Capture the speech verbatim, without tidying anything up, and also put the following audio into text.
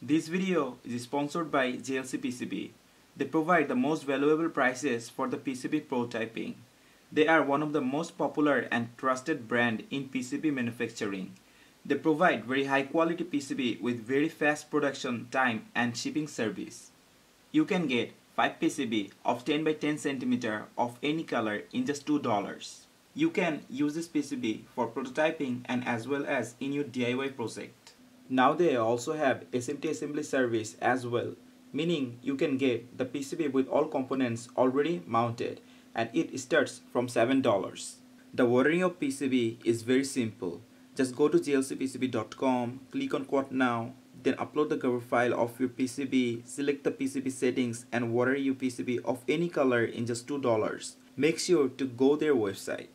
This video is sponsored by J L C P C B. They provide the most valuable prices for the P C B prototyping. They are one of the most popular and trusted brand in P C B manufacturing. They provide very high quality P C B with very fast production time and shipping service. You can get five P C B of ten by ten centimeter of any color in just two dollars. You can use this P C B for prototyping and as well as in your D I Y project. Now they also have S M T assembly service as well, meaning you can get the P C B with all components already mounted, and it starts from seven dollars. The ordering of P C B is very simple. Just go to J L C P C B dot com, click on Quote Now, then upload the Gerber file of your P C B, select the P C B settings and order your P C B of any color in just two dollars. Make sure to go their website.